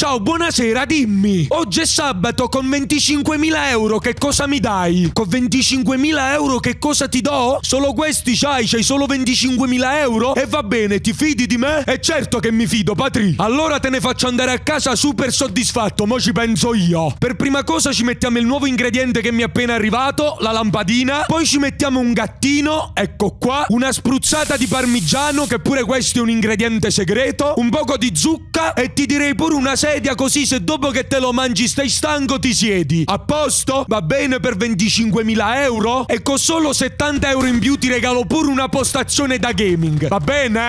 Ciao, buonasera, dimmi. Oggi è sabato, con 25.000 euro che cosa mi dai? Con 25.000 euro che cosa ti do? Solo questi c'hai? C'hai solo 25.000 euro? E va bene, ti fidi di me? E certo che mi fido, Patri. Allora te ne faccio andare a casa super soddisfatto, mo ci penso io. Per prima cosa ci mettiamo il nuovo ingrediente che mi è appena arrivato, la lampadina. Poi ci mettiamo un gattino, ecco qua. Una spruzzata di parmigiano, che pure questo è un ingrediente segreto. Un poco di zucca e ti direi pure una sedia, così se dopo che te lo mangi stai stanco ti siedi. A posto? Va bene per 25.000 euro? E con solo 70 euro in più ti regalo pure una postazione da gaming. Va bene?